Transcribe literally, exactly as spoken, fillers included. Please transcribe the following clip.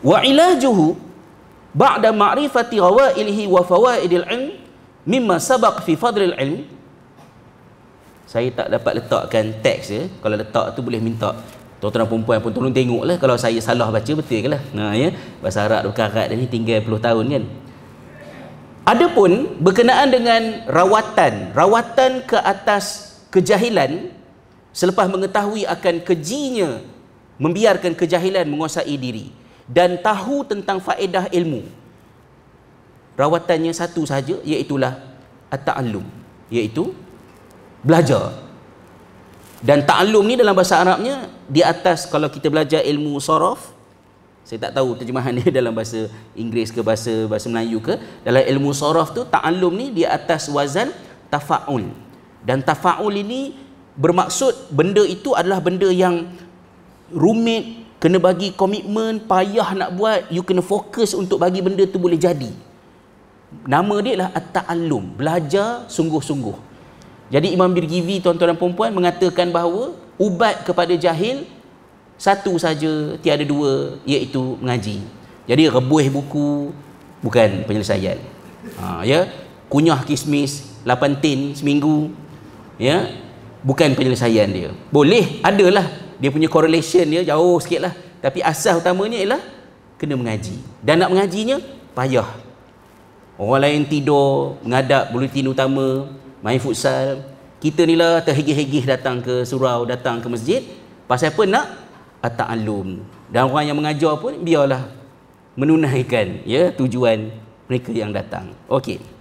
Wa ilajuhu ba'da ma'rifati rawailihi wa fawaidil ilm mimma sabaq fi fadlil ilm. Saya tak dapat letakkan teks ya. Kalau letak tu boleh minta tuan-tuan perempuan pun tolong tengoklah kalau saya salah baca, betul ke lah. Nah ya, bahasa Arab berkarat dah ni tiga puluh tahun kan. Adapun berkenaan dengan rawatan, rawatan ke atas kejahilan selepas mengetahui akan kejinya membiarkan kejahilan menguasai diri dan tahu tentang faedah ilmu. Rawatannya satu sahaja, iaitulah at-ta'allum, iaitu belajar. Dan ta'allum ni dalam bahasa Arabnya di atas, kalau kita belajar ilmu saraf, saya tak tahu terjemahan dia dalam bahasa Inggeris ke bahasa bahasa Melayu ke, dalam ilmu saraf tu ta'allum ni di atas wazan tafa'ul. Dan tafa'ul ini bermaksud benda itu adalah benda yang rumit, kena bagi komitmen, payah nak buat, you kena fokus untuk bagi benda tu boleh jadi. Nama dia lah at-ta'allum, belajar sungguh-sungguh. Jadi Imam Birgivi, tuan-tuan dan puan-puan, mengatakan bahawa ubat kepada jahil satu saja, tiada dua, iaitu mengaji. Jadi rebuih buku bukan penyelesaian. Ha, ya, kunyah kismis lapan tin seminggu, ya, bukan penyelesaian dia. Boleh adalah dia punya correlation dia jauh sikitlah, tapi asas utamanya ialah kena mengaji. Dan nak mengajinya payah. Orang lain tidur, mengadap buletin utama, main futsal, kita ni lah terhegih-hegih datang ke surau, datang ke masjid. Pasal apa? Nak at-ta'allum. Dan orang yang mengajar pun biarlah menunaikan ya tujuan mereka yang datang. Okey.